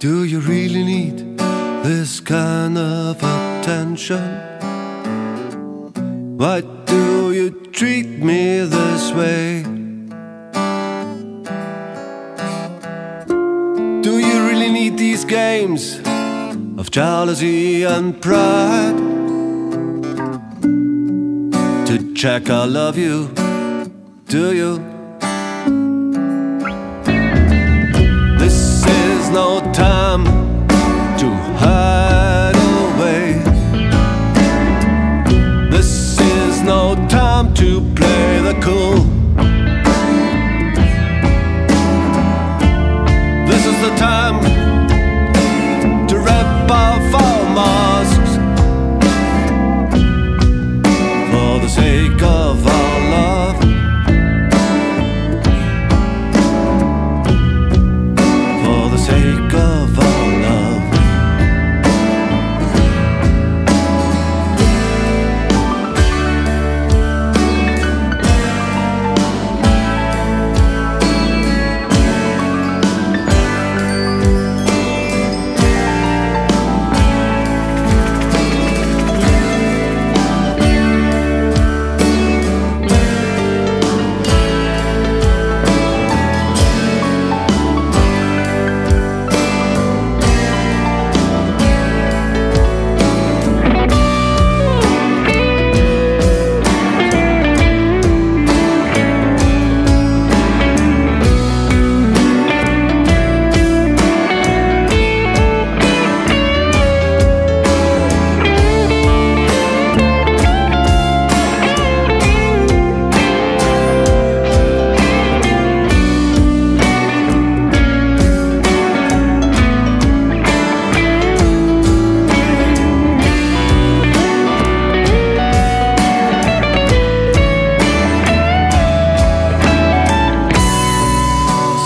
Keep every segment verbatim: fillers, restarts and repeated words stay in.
Do you really need this kind of attention? Why do you treat me this way? Do you really need these games of jealousy and pride to check I love you? Do you? This is no time to hide away. This is no time to play the cool. This is the time to rip off all masks for the sake of our love, for the sake of our love.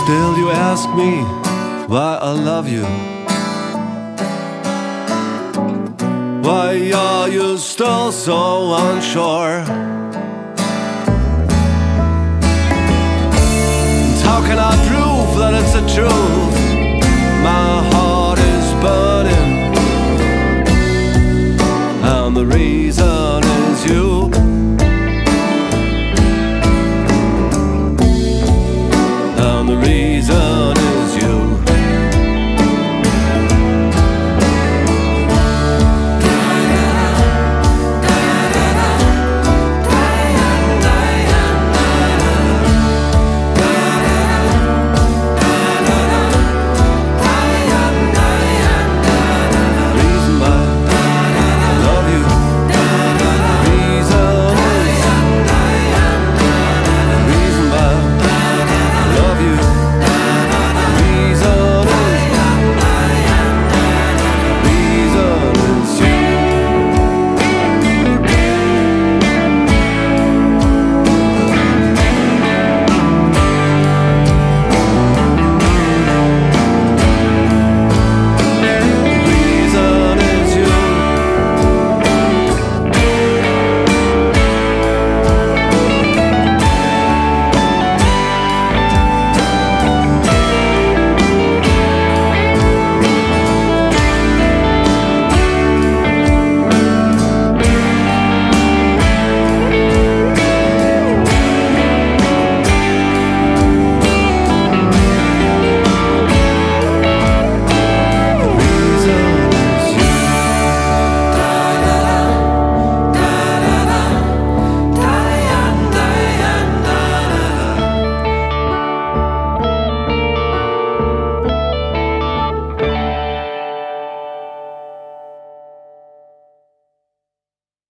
Still you ask me why I love you. Why are you still so unsure? And how can I prove that it's the truth?